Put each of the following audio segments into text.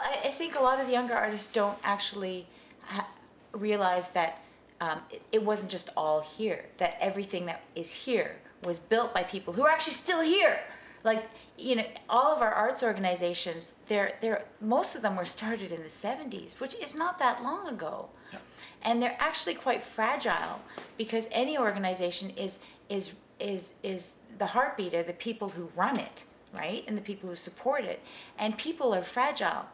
Well, I think a lot of the younger artists don't actually realize that it wasn't just all here, that everything that is here was built by people who are actually still here. Like, you know, all of our arts organizations, most of them were started in the 70s, which is not that long ago. Yeah. And they're actually quite fragile, because any organization is the heartbeat of the people who run it, right? And the people who support it. And people are fragile.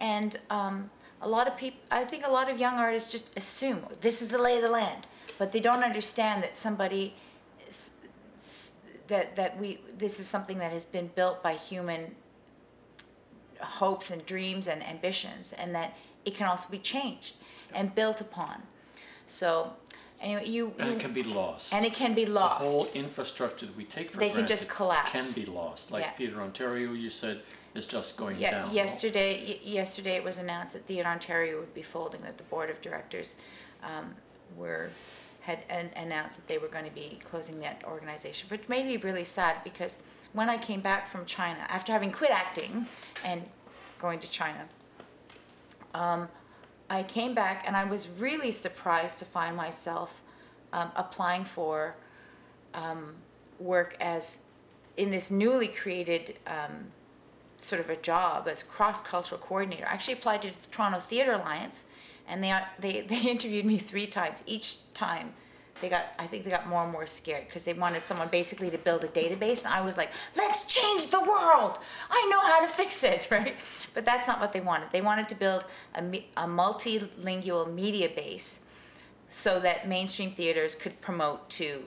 And a lot of people, I think a lot of young artists just assume this is the lay of the land, but they don't understand that somebody this is something that has been built by human hopes and dreams and ambitions, and that it can also be changed and built upon. So anyway, and it can be lost. And it can be lost. The whole infrastructure that we take for granted can just collapse. Can be lost. Like, yeah. Theatre Ontario, you said, is just going down. Yesterday it was announced that Theatre Ontario would be folding, that the board of directors had announced that they were going to be closing that organization, which made me really sad, because when I came back from China, after having quit acting and going to China, I came back and I was really surprised to find myself applying for work in this newly created sort of a job as cross-cultural coordinator. I actually applied to the Toronto Theatre Alliance, and they interviewed me 3 times. Each time I think they got more and more scared, because they wanted someone basically to build a database, and I was like, let's change the world, I know how to fix it, right? But that's not what they wanted. They wanted to build a multilingual media base so that mainstream theaters could promote to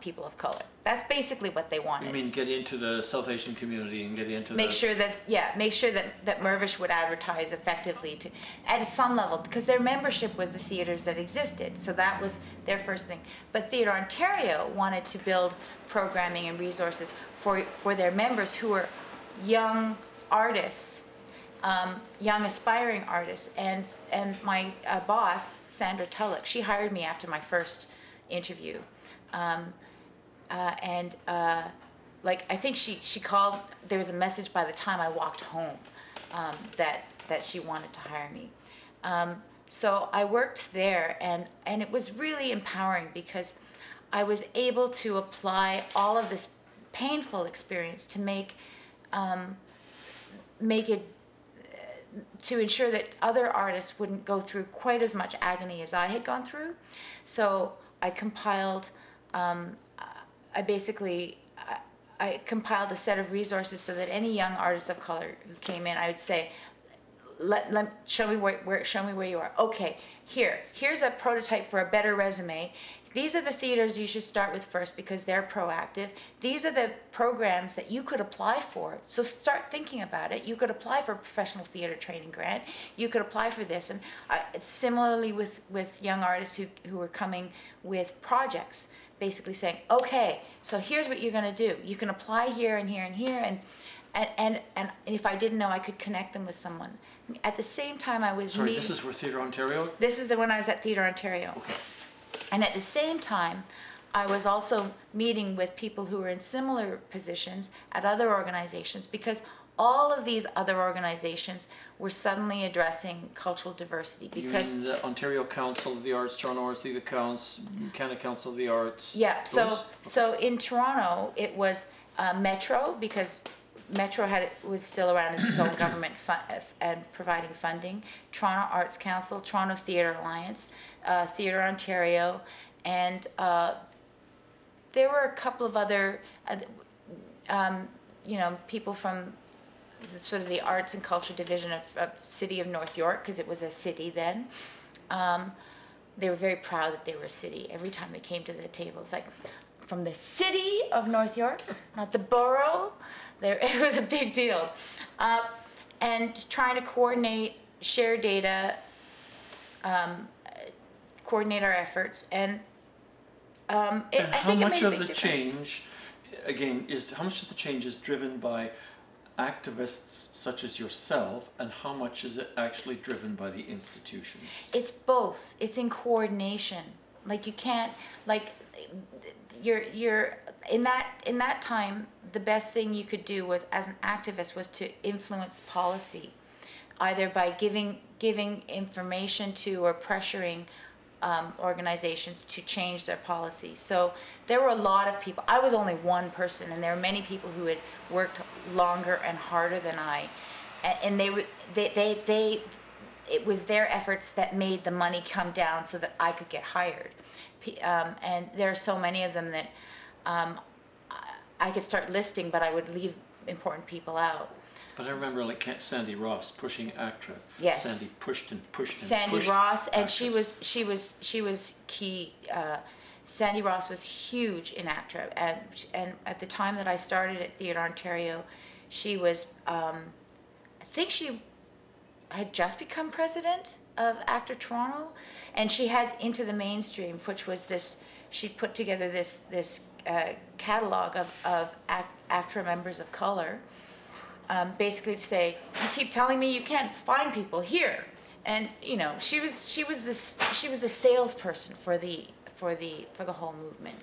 people of color. That's basically what they wanted. You mean get into the South Asian community and get into make sure that Mirvish would advertise effectively to, at some level, because their membership was the theaters that existed. So that was their first thing. But Theatre Ontario wanted to build programming and resources for their members, who were young artists, young aspiring artists. And my boss, Sandra Tullock, she hired me after my first interview. Like, I think she called, there was a message by the time I walked home that she wanted to hire me. So I worked there, and it was really empowering, because I was able to apply all of this painful experience to to ensure that other artists wouldn't go through quite as much agony as I had gone through. So I compiled I compiled a set of resources so that any young artist of color who came in, I would say, show me where you are. Okay, here's a prototype for a better resume. These are the theaters you should start with first, because they're proactive. These are the programs that you could apply for. So start thinking about it. You could apply for a professional theater training grant. You could apply for this. And similarly with young artists who are coming with projects, basically saying, okay, so here's what you're going to do. You can apply here and here and here. And if I didn't know, I could connect them with someone. At the same time, I was meeting... Sorry, this is for Theatre Ontario? This is when I was at Theatre Ontario. Okay. And at the same time, I was also meeting with people who were in similar positions at other organizations, because all of these other organizations were suddenly addressing cultural diversity. Because you mean the Ontario Council of the Arts, Toronto Arts Council, Canada Council of the Arts. Yeah. Those? So in Toronto, it was Metro, because Metro was still around as its own government and providing funding. Toronto Arts Council, Toronto Theatre Alliance, Theatre Ontario, and there were a couple of other, people from sort of the arts and culture division of city of North York, because it was a city then. They were very proud that they were a city. Every time they came to the table, it's like, from the city of North York, not the borough. It was a big deal. And trying to coordinate, share data, coordinate our efforts. And I think it made a big difference. How much of the change is driven by activists such as yourself, and how much is it actually driven by the institutions? It's both. It's in coordination. Like, you can't, like, you're in that time, the best thing you could do was, as an activist, was to influence policy, either by giving information to or pressuring organizations to change their policies. So there were a lot of people. I was only one person, and there were many people who had worked longer and harder than I, and it was their efforts that made the money come down so that I could get hired. And there are so many of them that I could start listing, but I would leave important people out. But I remember, like, Sandi Ross pushing ACTRA. Yes. Sandi pushed and pushed and Sandi pushed. Sandi Ross, and she was key. Sandi Ross was huge in ACTRA, and at the time that I started at Theatre Ontario, she was, I think she had just become president of ACTRA Toronto, and she had Into the Mainstream, which was this. She put together this catalog of ACTRA members of color. Basically to say, you keep telling me you can't find people here, and you know, she was the salesperson for the whole movement.